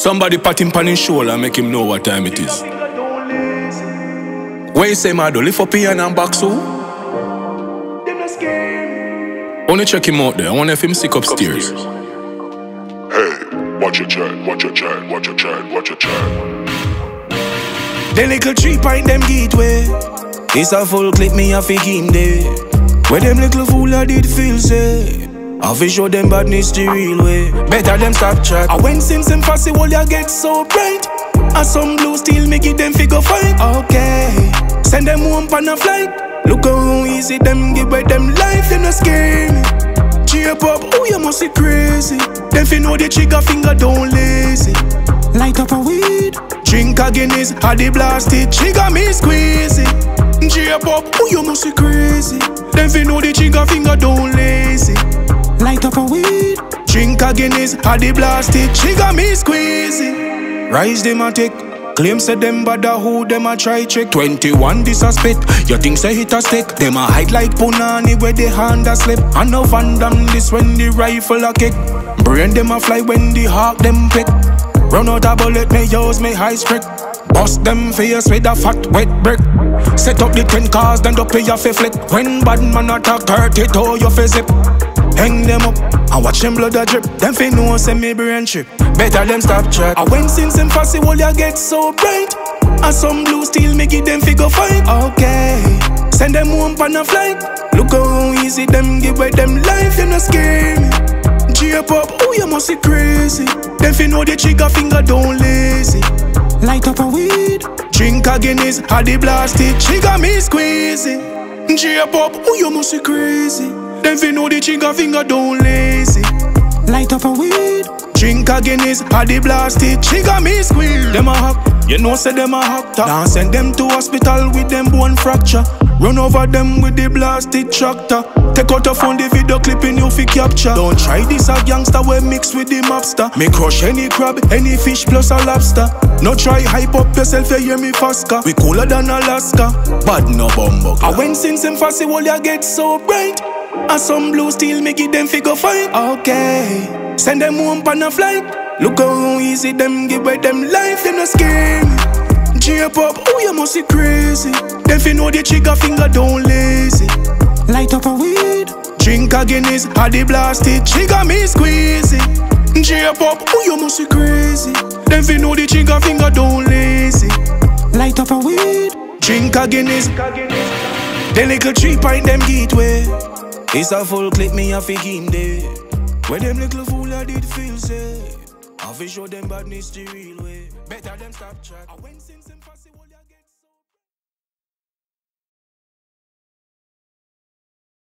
Somebody pat him pan his shoulder and make him know what time it is. When you say Mado, lift up here and back so. Only check him out there, I wonder if him sick upstairs. Hey, watch your child, watch your child, watch your child, watch your child. The little 3 pint them gateway. It's a full clip me a fake him day. Where them little fool I did feel say. I fi show them badness the real way. Better them stop chat. I went Simpson fussy while ya get so bright. And some blue steel make it them figure fight. Okay, send them home pan a flight. Look how easy them give away them life. Them no scare me. Cheer up, oh you must be crazy. Them fi know the trigger finger don't lazy. Light up a weed, drink a Guinness, had the blast it. Trigger me squeezy. Cheer up, oh you must be crazy. Them fi know the trigger finger don't lazy. Light up a weed, drink a Guinness, had the blast it, trigger me squeezy. Rise them a take, claim say them bad a who them a try check. 21 this a spit, you think say hit a stick. Them a hide like punani where the hand a slip. And now Van Damme this when the rifle a kick. Brain them a fly when the hawk them pick. Run out a bullet, me use me high sprit. Bust them face with a fat wet brick. Set up the 10 cars, then don't pay your fee flick. When bad man attack 32 your face zip. Hang them up and watch them blood a drip. Them fi know say me brain trip. Better them stop chat. I went since them fussy while ya get so bright. And some blue steel me give them figure fight. Okay, send them home pan a flight. Look how easy them give away them life. Them no scare me. Cheer up, oh you must be crazy. Them fi know the trigger finger don't lazy. Light up a weed, drink a Guinness, had the blast it. Trigger me squeezy. Cheer up, oh you must be crazy. Them fi know the trigger finger don't lazy. Light up a weed, drink a Guinness, had the blast it. Trigger me squeal. Them a hack, you know say them a hack top. Now send them to hospital with them bone fracture. Run over them with the blasted tractor. Take out a phone, the video clip in you fi capture. Don't try this a gangster we mix with the mobster. Me crush any crab, any fish plus a lobster. No try hype up yourself, you hear me faster. We cooler than Alaska, bad no bumbo. I went since them fussy while ya get so bright. And some blue steel me give them figure fight. Okay, send them home pan a flight. Look how easy them give away them life. Them no scare me. Cheer up, oh you must be crazy. Them fi know the trigger finger don't lazy. Light up a weed, drink a Guinness, had the blast it. Trigger me squeezy. Cheer up, oh you must be crazy. Them fi know the trigger finger don't lazy. Light up a weed, drink a Guinness. The little 3 pint them gateway. It's a full clip me a fi game day. When them little fool I did feel say. I fi show them badness the real way. Better them stop chat. I went since them fussy.